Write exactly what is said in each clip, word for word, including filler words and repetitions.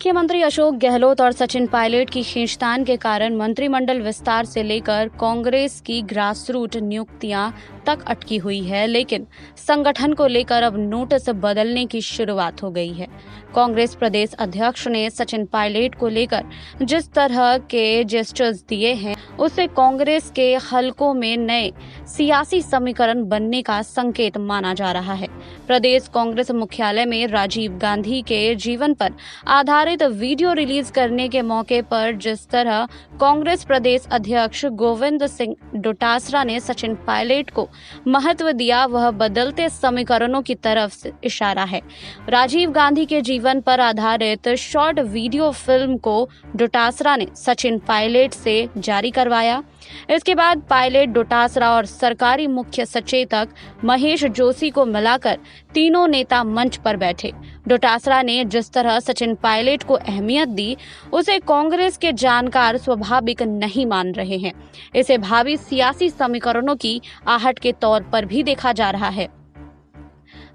मुख्यमंत्री अशोक गहलोत और सचिन पायलट की खींचतान के कारण मंत्रिमंडल विस्तार से लेकर कांग्रेस की ग्रासरूट नियुक्तियां तक अटकी हुई है, लेकिन संगठन को लेकर अब नोटिस बदलने की शुरुआत हो गई है। कांग्रेस प्रदेश अध्यक्ष ने सचिन पायलट को लेकर जिस तरह के जेस्टर्स दिए हैं, उसे कांग्रेस के हलकों में नए सियासी समीकरण बनने का संकेत माना जा रहा है। प्रदेश कांग्रेस मुख्यालय में राजीव गांधी के जीवन पर आधारित वीडियो रिलीज करने के मौके पर जिस तरह कांग्रेस प्रदेश अध्यक्ष गोविंद सिंह डोटासरा ने सचिन पायलट को महत्व दिया, वह बदलते समीकरणों की तरफ इशारा है। राजीव गांधी के जीवन पर आधारित शॉर्ट वीडियो फिल्म को डोटासरा ने सचिन पायलट से जारी करवाया। इसके बाद पायलट, डोटासरा और सरकारी मुख्य सचेतक महेश जोशी को मिलाकर तीनों नेता मंच पर बैठे। डोटासरा ने जिस तरह सचिन पायलट को अहमियत दी, उसे कांग्रेस के जानकार स्वाभाविक नहीं मान रहे हैं। इसे भावी सियासी समीकरणों की आहट के तौर पर भी देखा जा रहा है।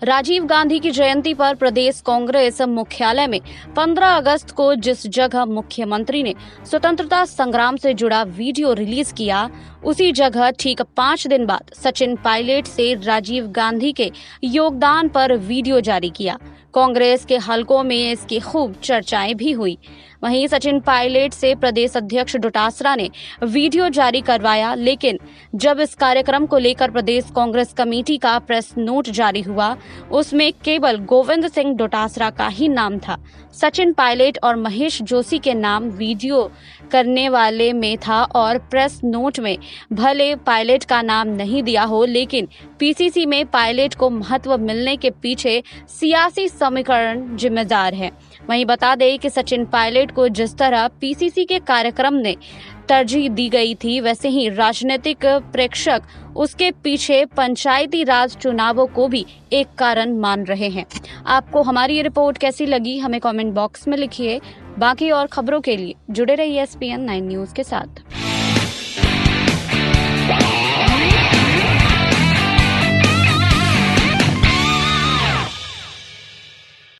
राजीव गांधी की जयंती पर प्रदेश कांग्रेस मुख्यालय में पंद्रह अगस्त को जिस जगह मुख्यमंत्री ने स्वतंत्रता संग्राम से जुड़ा वीडियो रिलीज किया, उसी जगह ठीक पांच दिन बाद सचिन पायलट से राजीव गांधी के योगदान पर वीडियो जारी किया। कांग्रेस के हलकों में इसकी खूब चर्चाएं भी हुई। वहीं सचिन पायलट से प्रदेश अध्यक्ष डोटासरा ने वीडियो जारी करवाया, लेकिन जब इस कार्यक्रम को लेकर प्रदेश कांग्रेस कमेटी का प्रेस नोट जारी हुआ, उसमें केवल गोविंद सिंह डोटासरा का ही नाम था। सचिन पायलट और महेश जोशी के नाम वीडियो करने वाले में था और प्रेस नोट में भले पायलट का नाम नहीं दिया हो, लेकिन पीसीसी में पायलट को महत्व मिलने के पीछे सियासी समीकरण जिम्मेदार है। वहीं बता दें कि सचिन पायलट को जिस तरह पीसीसी के कार्यक्रम ने तरजीह दी गई थी, वैसे ही राजनीतिक प्रेक्षक उसके पीछे पंचायती राज चुनावों को भी एक कारण मान रहे हैं। आपको हमारी ये रिपोर्ट कैसी लगी, हमें कमेंट बॉक्स में लिखिए। बाकी और खबरों के लिए जुड़े रहिए S P N nine news के साथ।